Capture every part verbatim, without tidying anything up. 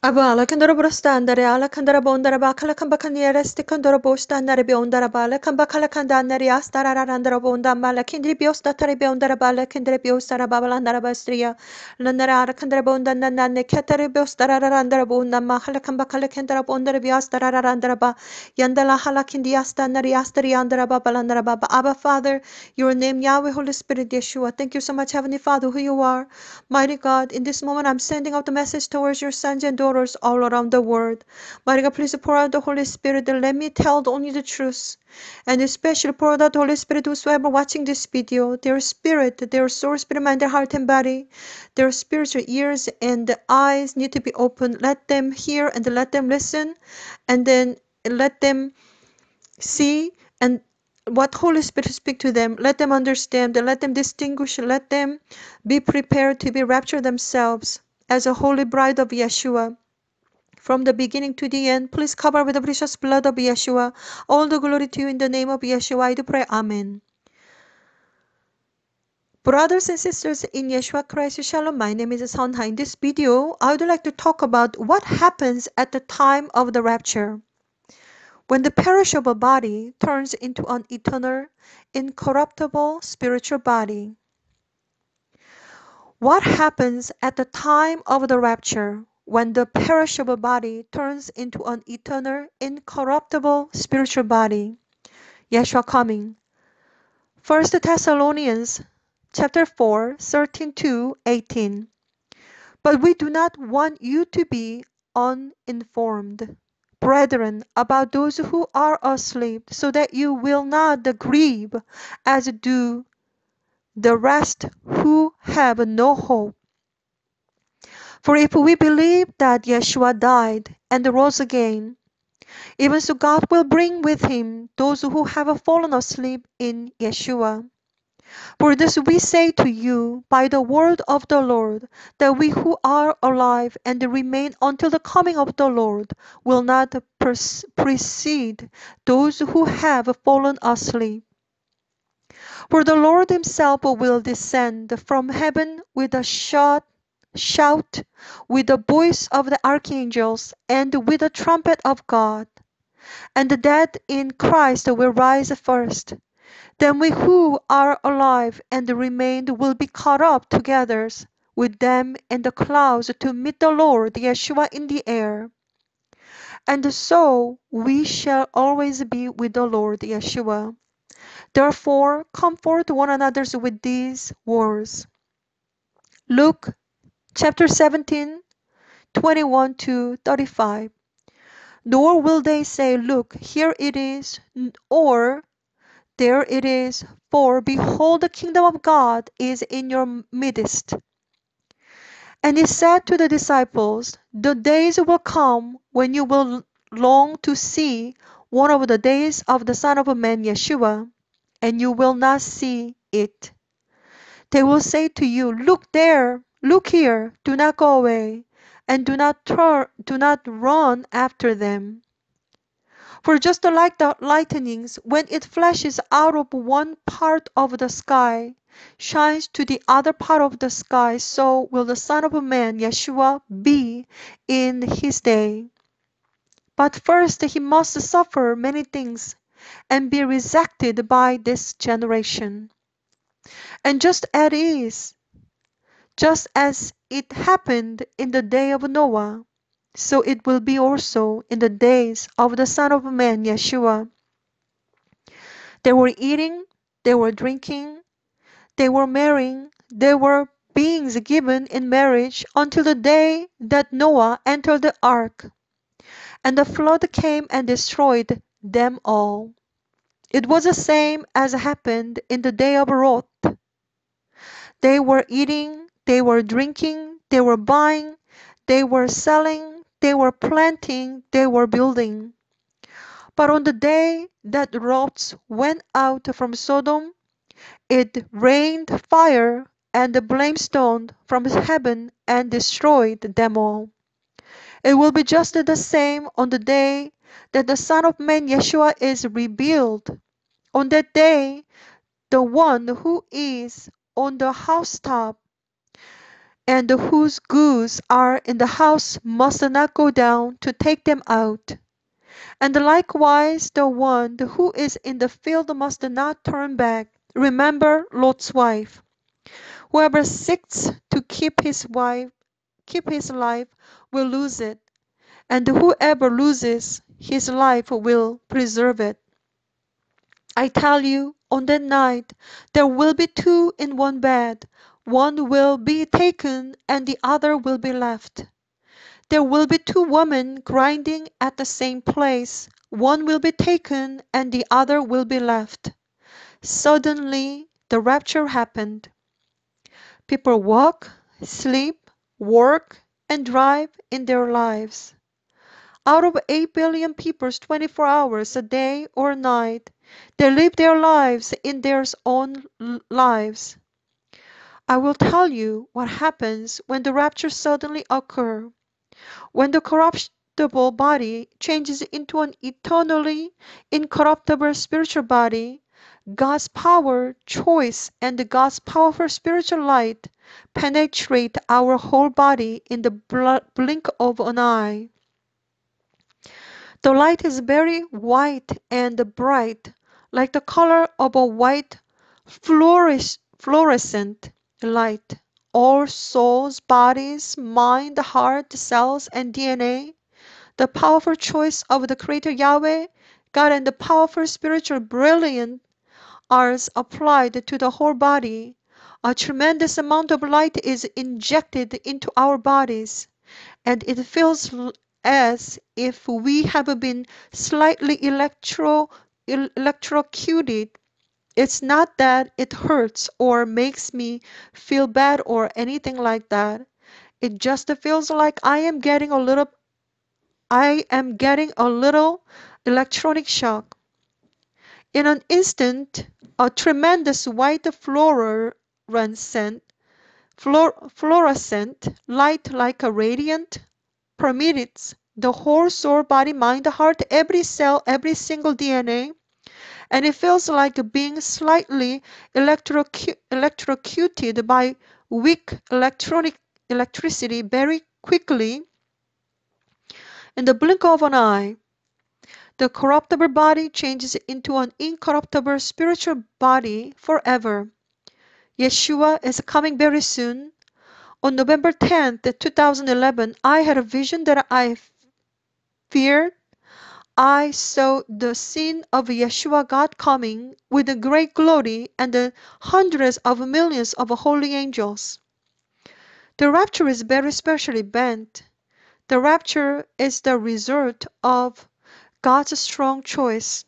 Aba la kandara brosta andare ala kandara bondara ba kala kamba kaniyere stikandara bosta andare be ondara ba la kamba kala kanda andare astara andara bonda ma la kindri biosta tare be ondara ba la kindri biosta ra ba la andara bastriya la andara ala kandara bonda na ne katare biosta ra andara bonda ma kala kamba kala kandara bondara biastara ra andara ba yandala hala kindi astana astari andara ba la andara ba. Abba Father, your name Yahweh, Holy Spirit, Yeshua, thank you so much, Heavenly Father, who you are, mighty God. In this moment I'm sending out the message towards your sons and daughters all around the world. Mighty God, please pour out the Holy Spirit and let me tell only the truth. And especially pour out the Holy Spirit whosoever watching this video, their spirit, their soul, spirit, mind, their heart and body, their spiritual ears and eyes need to be open. Let them hear and let them listen, and then let them see and what Holy Spirit speak to them. Let them understand and let them distinguish. Let them be prepared to be raptured themselves as a holy bride of Yeshua. From the beginning to the end, please cover with the precious blood of Yeshua. All the glory to you in the name of Yeshua. I do pray. Amen. Brothers and sisters in Yeshua Christ, Shalom. My name is Sun Ha. In this video, I would like to talk about what happens at the time of the rapture, when the perishable body turns into an eternal, incorruptible spiritual body. What happens at the time of the rapture when the perishable body turns into an eternal, incorruptible spiritual body? Yeshua coming. First Thessalonians chapter four, thirteen to eighteen. But we do not want you to be uninformed, brethren, about those who are asleep, so that you will not grieve as do the rest who have no hope. For if we believe that Yeshua died and rose again, even so God will bring with him those who have fallen asleep in Yeshua. For this we say to you by the word of the Lord, that we who are alive and remain until the coming of the Lord will not precede those who have fallen asleep. For the Lord himself will descend from heaven with a shout, shout, with the voice of the archangels, and with the trumpet of God. And the dead in Christ will rise first. Then we who are alive and remain will be caught up together with them in the clouds to meet the Lord Yeshua in the air. And so we shall always be with the Lord Yeshua. Therefore, comfort one another with these words. Luke chapter seventeen, twenty-one to thirty-five. Nor will they say, look, here it is, or there it is, for behold, the kingdom of God is in your midst. And he said to the disciples, the days will come when you will long to see one of the days of the Son of Man, Yeshua, and you will not see it. They will say to you, look there, look here, do not go away, and do not turn, do not run after them. For just like the lightnings, when it flashes out of one part of the sky, shines to the other part of the sky, so will the Son of Man, Yeshua, be in his day. But first he must suffer many things and be rejected by this generation. And just as it is, just as it happened in the day of Noah, so it will be also in the days of the Son of Man, Yeshua. They were eating, they were drinking, they were marrying, they were being given in marriage until the day that Noah entered the ark. And the flood came and destroyed them all. It was the same as happened in the day of Lot. They were eating, they were drinking, they were buying, they were selling, they were planting, they were building. But on the day that Lot went out from Sodom, it rained fire and the brimstone from heaven and destroyed them all. It will be just the same on the day that the Son of Man, Yeshua, is revealed. On that day, the one who is on the housetop and whose goods are in the house must not go down to take them out. And likewise the one who is in the field must not turn back. Remember Lot's wife. Whoever seeks to keep his wife, keep his life will lose it, and whoever loses his life will preserve it. I tell you, on that night there will be two in one bed. One will be taken and the other will be left. There will be two women grinding at the same place. One will be taken and the other will be left. Suddenly the rapture happened. People walk, sleep, work, and drive in their lives. Out of eight billion people's twenty-four hours a day or night, they live their lives in their own lives. I will tell you what happens when the rapture suddenly occurs. When the corruptible body changes into an eternally incorruptible spiritual body, God's power, choice, and God's powerful spiritual light penetrate our whole body in the blink of an eye. The light is very white and bright, like the color of a white fluores fluorescent light. All souls, bodies, mind, heart, cells, and D N A, the powerful choice of the Creator Yahweh, God, and the powerful spiritual brilliance are applied to the whole body. A tremendous amount of light is injected into our bodies, and it feels as if we have been slightly electro electrocuted. It's not that it hurts or makes me feel bad or anything like that. It just feels like I am getting a little I am getting a little electronic shock. In an instant, a tremendous white fluorescent fluorescent light, like a radiant, permeates the whole soul, body, mind, heart, every cell, every single D N A. And it feels like being slightly electrocu electrocuted by weak electronic electricity very quickly in the blink of an eye. The corruptible body changes into an incorruptible spiritual body forever. Yeshua is coming very soon. On November tenth, two thousand eleven, I had a vision that I feared. I saw the scene of Yeshua God coming with a great glory and the hundreds of millions of holy angels. The rapture is very special event. The rapture is the result of God's strong choice.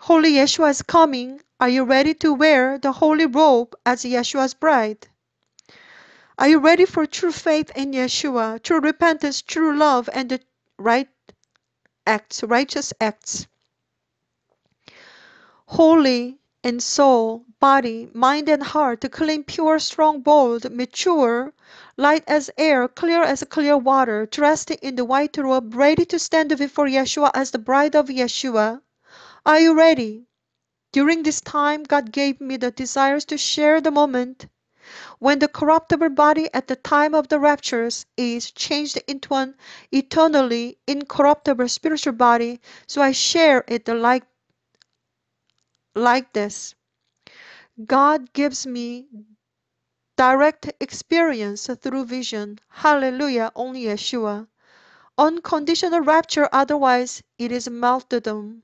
Holy Yeshua is coming. Are you ready to wear the holy robe as Yeshua's bride? Are you ready for true faith in Yeshua, true repentance, true love, and the right acts, righteous acts? Holy in soul, body, mind, and heart, clean, pure, strong, bold, mature, light as air, clear as clear water, dressed in the white robe, ready to stand before Yeshua as the bride of Yeshua. Are you ready? During this time, God gave me the desires to share the moment when the corruptible body at the time of the raptures is changed into an eternally incorruptible spiritual body, so I share it like, like this. God gives me direct experience through vision. Hallelujah, only Yeshua. Unconditional rapture, otherwise it is martyrdom.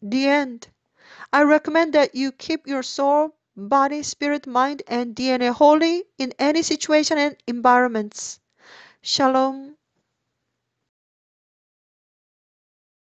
The end. I recommend that you keep your soul, body, spirit, mind, and D N A holy in any situation and environments. Shalom.